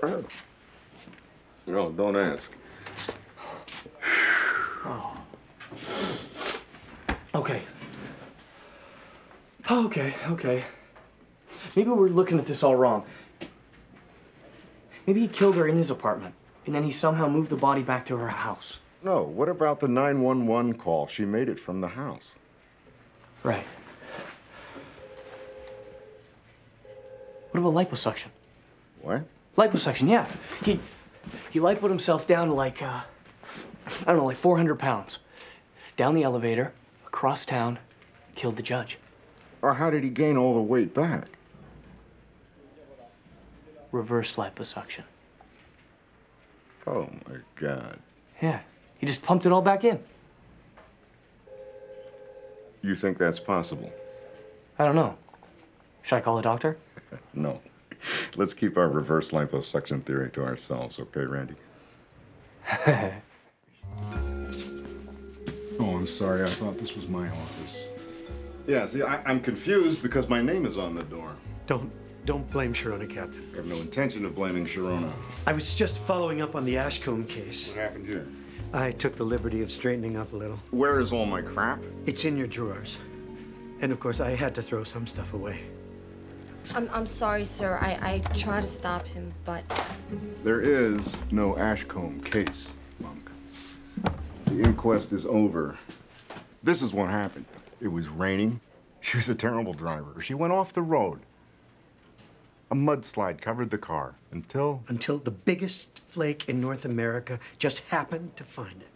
friend. No, don't ask. Oh. Okay. Okay, okay. Maybe we're looking at this all wrong. Maybe he killed her in his apartment, and then he somehow moved the body back to her house. No, what about the 911 call? She made it from the house. Right. What about liposuction? What? Liposuction, yeah. He lipoed himself down to like, I don't know, like 400 pounds. Down the elevator, across town, killed the judge. Or how did he gain all the weight back? Reverse liposuction. Oh, my God. Yeah, he just pumped it all back in. You think that's possible? I don't know. Should I call a doctor? No. Let's keep our reverse liposuction theory to ourselves, okay, Randy? Oh, I'm sorry. I thought this was my office. Yeah, see, I'm confused because my name is on the door. Don't blame Sharona, Captain. I have no intention of blaming Sharona. I was just following up on the Ashcomb case. What happened here? I took the liberty of straightening up a little. Where is all my crap? It's in your drawers. And of course, I had to throw some stuff away. I'm sorry, sir. I tried to stop him, but... There is no Ashcomb case, Monk. The inquest is over. This is what happened. It was raining. She was a terrible driver. She went off the road. A mudslide covered the car until... Until the biggest flake in North America just happened to find it.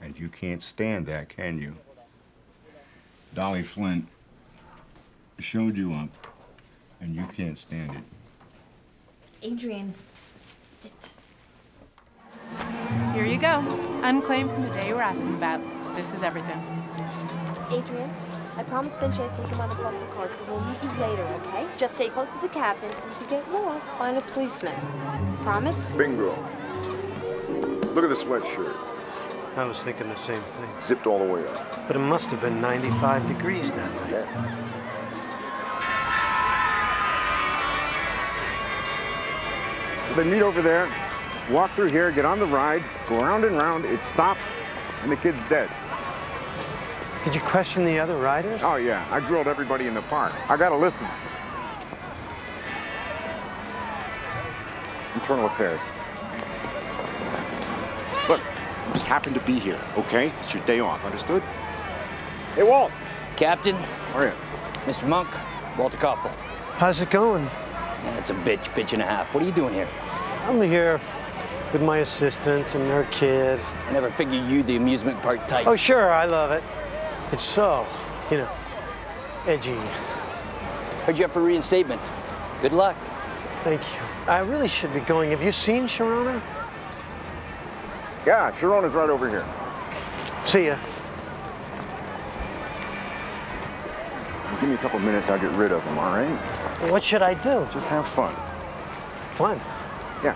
And you can't stand that, can you? Dolly Flint showed you up, and you can't stand it. Adrian, sit. Here you go. Unclaimed from the day you were asking about. This is everything. Adrian? I promised Benjy I'd take him on the bumper car, so we'll meet you later, okay? Just stay close to the captain, and if you get lost, find a policeman. Promise? Bingo. Look at the sweatshirt. I was thinking the same thing. Zipped all the way up. But it must have been 95 degrees that night. Yeah. So they meet over there, walk through here, get on the ride, go round and round, it stops, and the kid's dead. Did you question the other riders? Oh, yeah. I grilled everybody in the park. I got a list of them. Internal affairs. Look, you just happened to be here, okay? It's your day off, understood? Hey, Walt. Captain. How are you? Mr. Monk, Walter Koppel. How's it going? That's a bitch and a half. What are you doing here? I'm here with my assistant and her kid. I never figured you the amusement park type. Oh, sure. I love it. It's so, you know, edgy. Heard you up for reinstatement. Good luck. Thank you. I really should be going. Have you seen Sharona? Yeah, Sharona's right over here. See ya. Give me a couple minutes, I'll get rid of him, all right? What should I do? Just have fun. Fun? Yeah.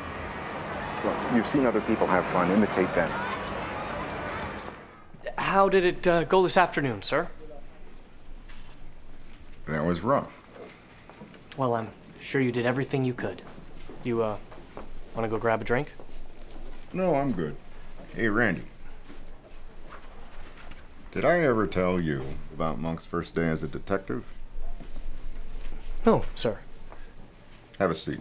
Look, you've seen other people have fun. Imitate them. How did it go this afternoon, sir? That was rough. Well, I'm sure you did everything you could. You, want to go grab a drink? No, I'm good. Hey, Randy. Did I ever tell you about Monk's first day as a detective? No, sir. Have a seat.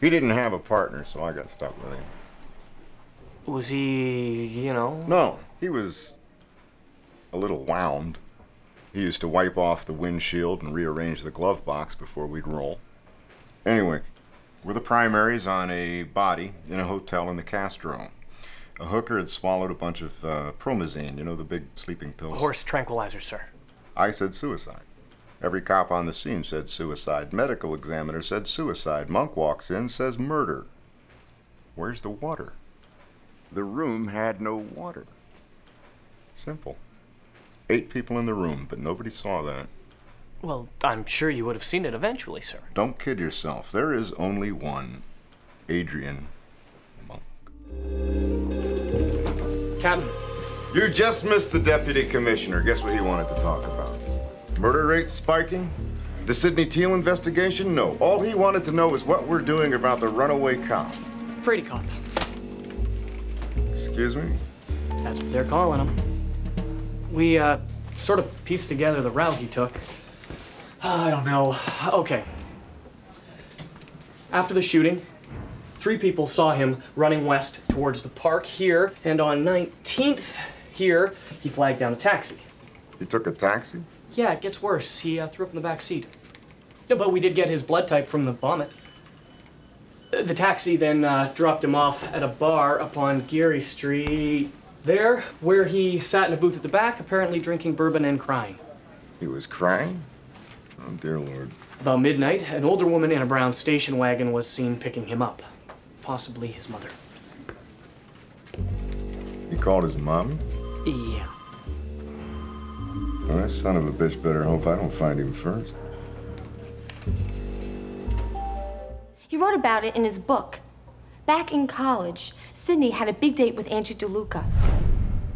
He didn't have a partner, so I got stuck with him. Was he, you know? No, he was a little wound. He used to wipe off the windshield and rearrange the glove box before we'd roll. Anyway, we're the primaries on a body in a hotel in the Castro. A hooker had swallowed a bunch of promazine, you know, the big sleeping pills. A horse tranquilizer, sir. I said suicide. Every cop on the scene said suicide. Medical examiner said suicide. Monk walks in, says murder. Where's the water? The room had no water. Simple. 8 people in the room, but nobody saw that. Well, I'm sure you would have seen it eventually, sir. Don't kid yourself. There is only one Adrian Monk. Captain. You just missed the deputy commissioner. Guess what he wanted to talk about? Murder rate spiking? The Sidney Teal investigation? No. All he wanted to know is what we're doing about the runaway cop. Freddy Cop. Excuse me? That's what they're calling him. We, sort of pieced together the route he took. I don't know. Okay. After the shooting, 3 people saw him running west towards the park here, and on 19th here, he flagged down a taxi. He took a taxi? Yeah, it gets worse. He threw up in the back seat. No, but we did get his blood type from the vomit. The taxi then dropped him off at a bar up on Geary Street there, where he sat in a booth at the back, apparently drinking bourbon and crying. He was crying? Oh, dear Lord. About midnight, an older woman in a brown station wagon was seen picking him up, possibly his mother. He called his mom? Yeah. Well, that son of a bitch better hope I don't find him first. He wrote about it in his book. Back in college, Sidney had a big date with Angie DeLuca.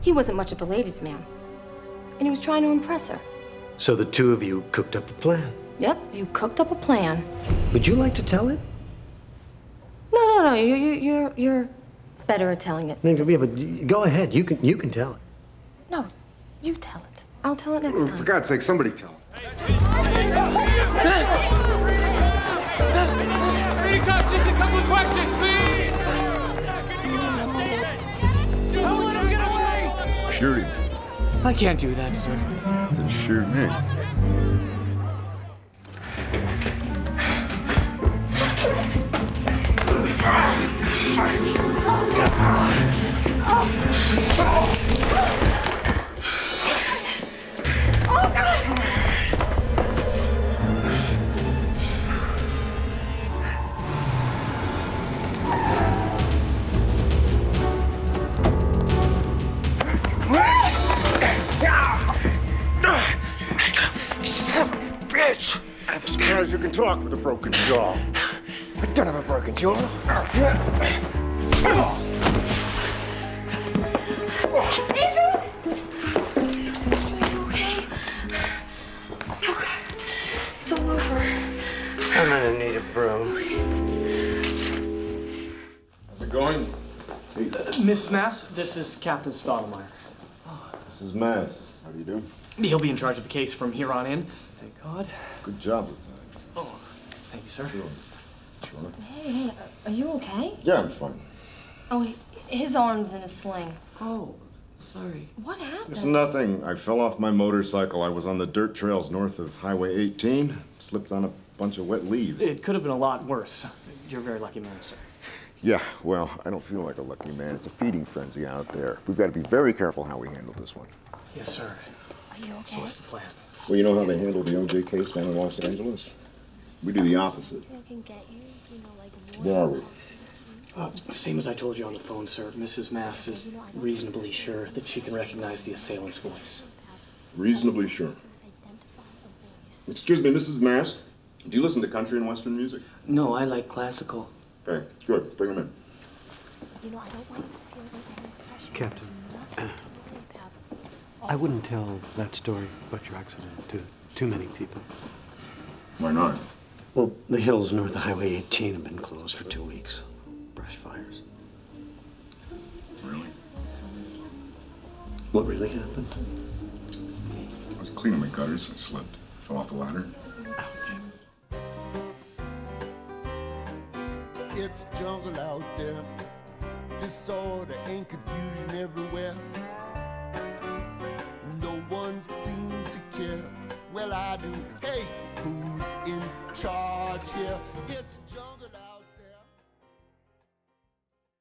He wasn't much of a ladies' man, and he was trying to impress her. So the two of you cooked up a plan? Yep, you cooked up a plan. Would you like to tell it? No, you're better at telling it. Yeah, but go ahead, you can tell it. No, you tell it. I'll tell it next time. For God's sake, somebody tell him. Hey, cops, just a couple of questions, please. Don't let him get away. Shoot him. I can't do that, sir. Then shoot me. I'm surprised you can talk with a broken jaw. I don't have a broken jaw. Adrian! Are you okay? Oh, God. It's all over. I'm gonna need a broom. How's it going? Miss Mass, this is Captain Stottlemeyer. Oh. Mrs. Mass, how do you do? He'll be in charge of the case from here on in. Thank God. Good job, Lieutenant. Oh, thank you, sir. Sure. Hey, are you okay? Yeah, I'm fine. Oh, his arm's in a sling. Oh, sorry. What happened? It's nothing. I fell off my motorcycle. I was on the dirt trails north of Highway 18. Slipped on a bunch of wet leaves. It could have been a lot worse. You're a very lucky man, sir. Yeah, well, I don't feel like a lucky man. It's a feeding frenzy out there. We've got to be very careful how we handle this one. Yes, sir. Okay? So what's the plan? Well, you know how they handle the O.J. case down in Los Angeles? We do the opposite. Where are we? Same as I told you on the phone, sir. Mrs. Mass is reasonably sure that she can recognize the assailant's voice. Reasonably sure? Excuse me, Mrs. Mass, do you listen to country and western music? No, I like classical. Okay, good. Bring them in. You know, I don't want you to feel like any pressure. Captain. I wouldn't tell that story about your accident to too many people. Why not? Well, the hills north of Highway 18 have been closed for 2 weeks. Brush fires. Really? What really happened? I was cleaning my gutters and slipped. Fell off the ladder. Ouch. It's jungle out there. Disorder and confusion everywhere. One seems to care. Well, I do. Hey, who's in charge here? It's jungle.